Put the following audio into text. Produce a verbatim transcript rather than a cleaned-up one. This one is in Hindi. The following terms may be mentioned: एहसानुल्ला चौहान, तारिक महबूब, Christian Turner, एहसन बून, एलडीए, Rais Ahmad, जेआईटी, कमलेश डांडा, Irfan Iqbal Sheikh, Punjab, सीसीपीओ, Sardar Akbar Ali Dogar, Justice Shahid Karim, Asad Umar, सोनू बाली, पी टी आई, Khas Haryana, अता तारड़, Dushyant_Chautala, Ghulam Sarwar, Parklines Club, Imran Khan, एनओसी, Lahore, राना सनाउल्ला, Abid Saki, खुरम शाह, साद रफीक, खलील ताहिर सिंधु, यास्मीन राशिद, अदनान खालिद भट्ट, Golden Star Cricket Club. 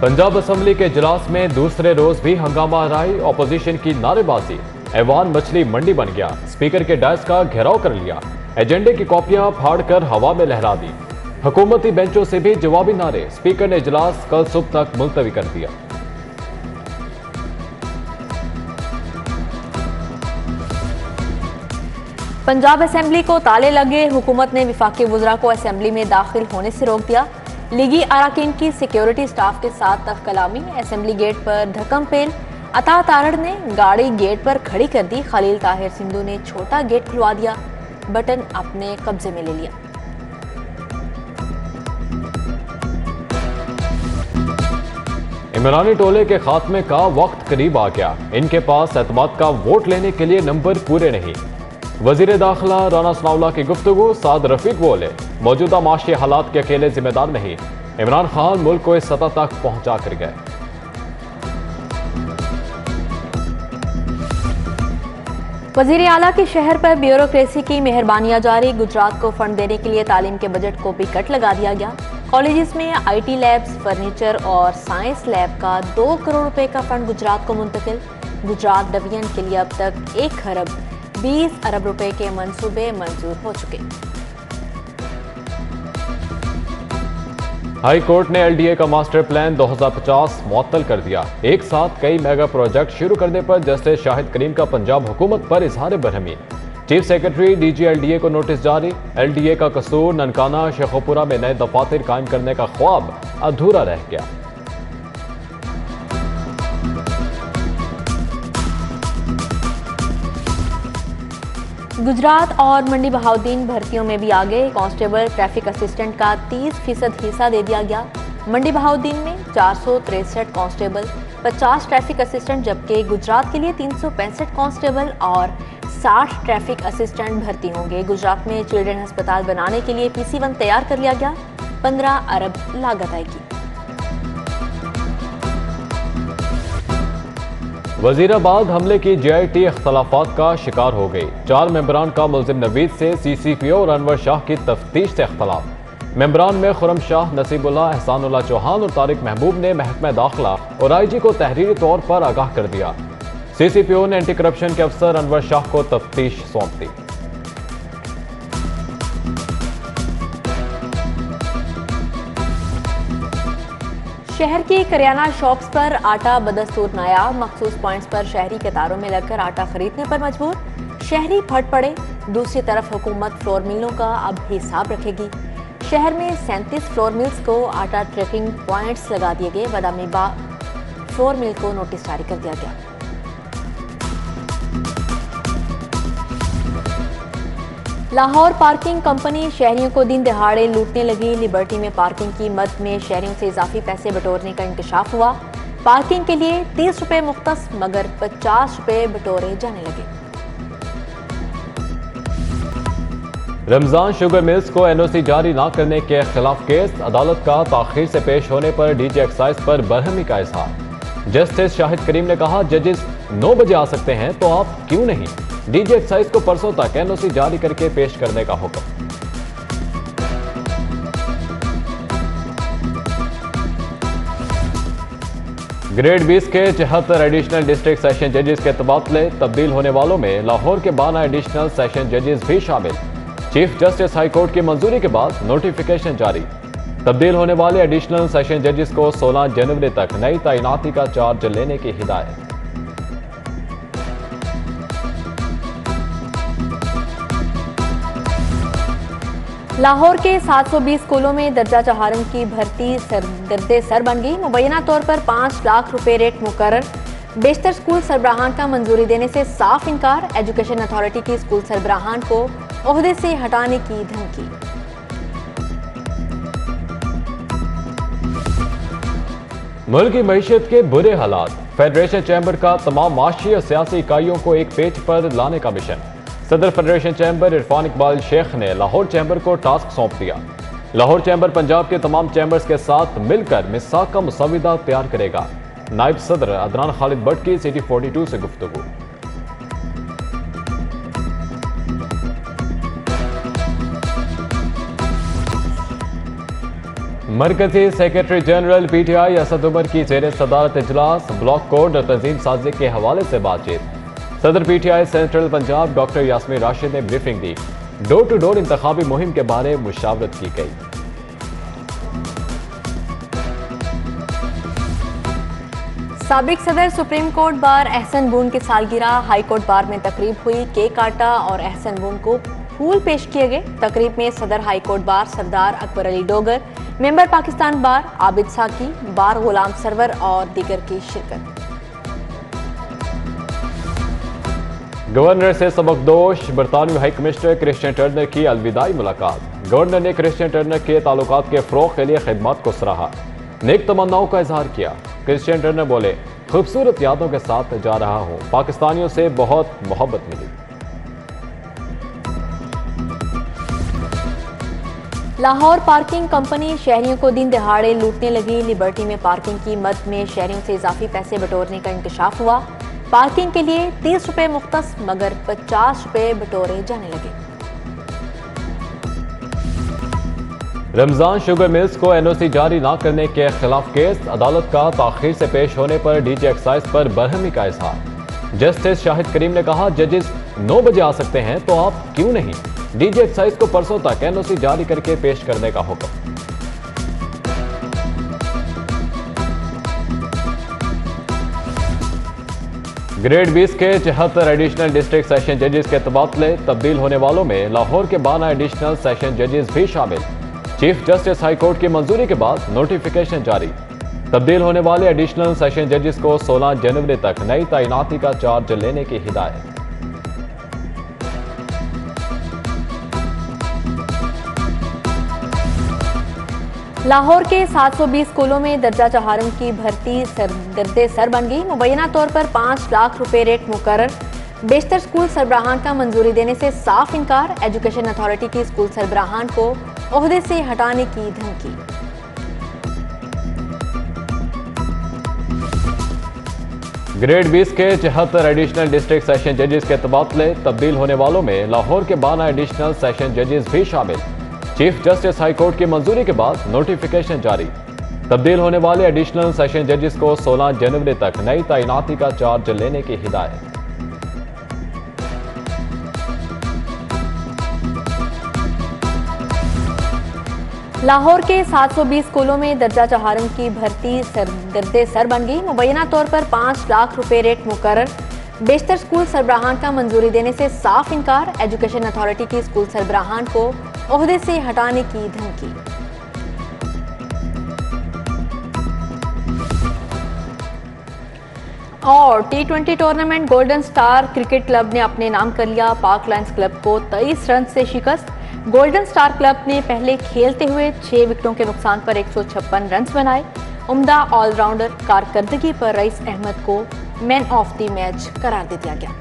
पंजाब असेंबली के इजलास में दूसरे रोज भी हंगामा राय, ऑपोजिशन की नारेबाजी, ऐवान मछली मंडी बन गया। स्पीकर के डेस्क का घेराव कर लिया, एजेंडे की कॉपियां फाड़कर हवा में लहरा दी। हुकूमती बेंचों से भी जवाबी नारे, स्पीकर ने इजलास कल सुबह तक मुलतवी कर दिया। पंजाब असेंबली को ताले लगे, हुकूमत ने विफाकी वुजरा को असेंबली में दाखिल होने से रोक दिया। लीगी अराकीन की सिक्योरिटी स्टाफ के साथ तक कलामी, असेंबली गेट पर धक्कम पेल। अता तारड़ ने गाड़ी गेट पर खड़ी कर दी, खलील ताहिर सिंधु ने छोटा गेट खुलवा दिया, बटन अपने कब्जे में ले लिया। इमरानी टोले के खात्मे का वक्त करीब आ गया, इनके पास एतमाद का वोट लेने के लिए नंबर पूरे नहीं। वजीर दाखिला राना सनाउल्ला की गुफ्तगू, साद रफीक बोले मौजूदा माशी हालात के अकेले जिम्मेदार नहीं, इमरान खान मुल्क को इस सतह तक पहुंचा कर गए। वजीर आला के शहर पर ब्यूरोक्रेसी की मेहरबानियां जारी, गुजरात को फंड देने के लिए तालीम के बजट को भी कट लगा दिया गया। कॉलेजेस में आईटी लैब्स, फर्नीचर और साइंस लैब का दो करोड़ रुपए का फंड गुजरात को मुंतकिल। गुजरात डिवीजन के लिए अब तक एक खरब बीस अरब रुपए के मंसूबे मंजूर हो चुके। हाई कोर्ट ने एलडीए का मास्टर प्लान दो हज़ार पचास मुअत्तल कर दिया। एक साथ कई मेगा प्रोजेक्ट शुरू करने पर जस्टिस शाहिद करीम का पंजाब हुकूमत पर इजहार बरहमी, चीफ सेक्रेटरी डीजी एलडीए को नोटिस जारी। एलडीए का कसूर ननकाना शेखोपुरा में नए दफातर कायम करने का ख्वाब अधूरा रह गया। गुजरात और मंडी बहाउद्दीन भर्तियों में भी आगे, कांस्टेबल ट्रैफिक असिस्टेंट का तीस फीसद हिस्सा दे दिया गया। मंडी बहाउद्दीन में चार सौ तिरसठ कांस्टेबल, पचास ट्रैफिक असिस्टेंट, जबकि गुजरात के लिए तीन सौ पैंसठ कांस्टेबल और साठ ट्रैफिक असिस्टेंट भर्ती होंगे। गुजरात में चिल्ड्रन अस्पताल बनाने के लिए पीसी वन तैयार कर लिया गया, पंद्रह अरब लागत आएगी। वजीराबाद हमले की जेआईटी अख्तलाफात का शिकार हो गई। चार मेंबरान का मुलजिम नवीद से सीसीपीओ और अनवर शाह की तफ्तीश से अख्तलाफ। मेंबरान में खुरम शाह, नसीबुल्ला, एहसानुल्ला चौहान और तारिक महबूब ने महकमा दाखिला और आई जी को तहरीरी तौर पर आगाह कर दिया। सीसीपीओ ने एंटी करप्शन के अफसर अनवर शाह को तफ्तीश सौंप दी। शहर की करियाना शॉप्स पर आटा बदस्तूर नायाब, मखसूस पॉइंट्स पर शहरी के तारों में लगकर आटा खरीदने पर मजबूर, शहरी फट पड़े। दूसरी तरफ हुकूमत फ्लोर मिलों का अब हिसाब रखेगी। शहर में सैंतीस फ्लोर मिल्स को आटा ट्रैकिंग पॉइंट्स लगा दिए गए। बदामी बाग फ्लोर मिल को नोटिस जारी कर दिया गया। लाहौर पार्किंग कंपनी शहरियों को दिन दिहाड़े लूटने लगी। लिबर्टी में पार्किंग की मद में शहरियों से इजाफी पैसे बटोरने का इंकशाफ हुआ। पार्किंग के लिए तीस रुपये मुख्तस मगर पचास रुपये बटोरे जाने लगे। रमजान शुगर मिल्स को एनओसी जारी ना करने के खिलाफ केस, अदालत का ताखीर से पेश होने पर डीजी एक्साइज पर बरहमी का इजहार। जस्टिस शाहिद करीम ने कहा जजेस नौ बजे आ सकते हैं तो आप क्यों नहीं। डीजी एक्साइज को परसों तक एनओसी जारी करके पेश करने का हुक्म। ग्रेड बीस के चौहत्तर एडिशनल डिस्ट्रिक्ट सेशन जजेस के तबादले, तब्दील होने वालों में लाहौर के बारह एडिशनल सेशन जजेस भी शामिल। चीफ जस्टिस हाईकोर्ट की मंजूरी के बाद नोटिफिकेशन जारी। तब्दील होने वाले एडिशनल सेशन जजेस को सोलह जनवरी तक नई तैनाती का चार्ज लेने की हिदायत। लाहौर के सात सौ बीस स्कूलों में दर्जा चौहारन की भर्ती सरदर्दे सर बन गई। मुबैना तौर पर पाँच लाख रुपए रेट मुकर्रर, बेशतर स्कूल सरबराहान का मंजूरी देने से साफ इनकार। एजुकेशन अथॉरिटी की स्कूल सरबराहान को ओहदे से हटाने की धमकी। मुल्क की मईशत के बुरे हालात, फेडरेशन चैम्बर का तमाम माशी और सियासी इकाइयों को एक पेज पर लाने का मिशन। सदर फेडरेशन चैम्बर इरफान इकबाल शेख ने लाहौर चैम्बर को टास्क सौंप दिया। लाहौर चैम्बर पंजाब के तमाम चैम्बर्स के साथ मिलकर मिसाक का मुसविदा तैयार करेगा। नायब सदर अदनान खालिद भट्ट की सिटी बयालीस से गुफ्तगू। मरकजी secretary general पी टी आई Asad Umar की जेर सदारत इजलास, ब्लॉक कोड और तंजीम साजी के हवाले से बातचीत। सदर पी टी आई central Punjab doctor यास्मीन राशिद ने ब्रीफिंग दी। डोर टू डोर इंतखाबी मुहिम के बारे में मुशावरत की गई। साबिक सदर supreme court bar एहसन बून की सालगिरह, हाई कोर्ट बार में तकरीब हुई। केक काटा और एहसन बून को फूल पेश किए गए। तकरीब में सदर high court bar Sardar Akbar Ali Dogar, member Pakistan bar Abid Saqi, bar गुलाम सरवर और दीगर की शिरकत। गवर्नर से सबकदोश बरतानवी हाई कमिश्नर क्रिश्चियन टर्नर की अलविदाई मुलाकात। गवर्नर ने क्रिश्चियन टर्नर के ताल्लुकात के फरोग के लिए खिदमत को सराहा, नेक तमन्नाओं का इजहार किया। क्रिश्चियन टर्नर बोले, खूबसूरत यादों के साथ जा रहा हूँ, पाकिस्तानियों से बहुत मोहब्बत मिली। लाहौर पार्किंग कंपनी शहरियों को दिन दिहाड़े लूटने लगी। लिबर्टी में पार्किंग की मद में शहरियों से इजाफी पैसे बटोरने का इंकशाफ हुआ। पार्किंग के लिए तीस रुपये मुख्तस मगर पचास रुपये बटोरे जाने लगे। रमजान शुगर मिल्स को एनओसी जारी ना करने के खिलाफ केस, अदालत का ताखीर से पेश होने पर डीजी एक्साइज पर बरहमी का इजहार। जस्टिस शाहिद करीम ने कहा, जजेस नौ बजे आ सकते हैं तो आप क्यों नहीं। डीजी एक्साइज को परसों तक एनओसी जारी करके पेश करने का हुक्म। ग्रेड बीस के चौहत्तर एडिशनल डिस्ट्रिक्ट सेशन जजेस के तबादले, तब्दील होने वालों में लाहौर के बारह एडिशनल सेशन जजेस भी शामिल। चीफ जस्टिस हाई कोर्ट की मंजूरी के बाद नोटिफिकेशन जारी। तब्दील होने वाले एडिशनल सेशन जजेस को सोलह जनवरी तक नई तैनाती का चार्ज लेने की हिदायत। लाहौर के सात सौ बीस स्कूलों में दर्जा चौहारम की भर्ती सरदर्द सर बन गई। मुबैना तौर पर पाँच लाख रुपए रेट मुकर्रर। बेशतर स्कूल सरबराहान का मंजूरी देने से साफ इनकार। एजुकेशन अथॉरिटी की स्कूल सरबराहान को ओहदे से हटाने की धमकी। ग्रेड बीस के चौहत्तर एडिशनल डिस्ट्रिक्ट सेशन जजेस के तबादले, तब्दील होने वालों में लाहौर के बारह एडिशनल सेशन जजेस भी शामिल। चीफ जस्टिस हाई कोर्ट की मंजूरी के बाद नोटिफिकेशन जारी। तब्दील होने वाले एडिशनल सेशन जजेस को सोलह जनवरी तक नई तैनाती का चार्ज लेने की हिदायत। लाहौर के सात सौ बीस स्कूलों में दर्जा चौहारम की भर्ती सरदर्द सर बन गई। मुबैना तौर पर पाँच लाख रुपए रेट मुकर्रर। बेशतर स्कूल सरबराहान का मंजूरी देने से साफ इनकार। एजुकेशन अथॉरिटी की स्कूल सरबराहान को ओहदे से हटाने की धमकी। और T twenty tournament golden star cricket club ने अपने नाम कर लिया। पार्कलाइंस क्लब को तेईस रन से शिकस्त। गोल्डन स्टार क्लब ने पहले खेलते हुए छह विकेटों के नुकसान पर एक सौ छप्पन रन बनाए। उम्दा ऑलराउंडर कारकर्दगी पर रईस अहमद को मैन ऑफ द मैच करार दे दिया गया।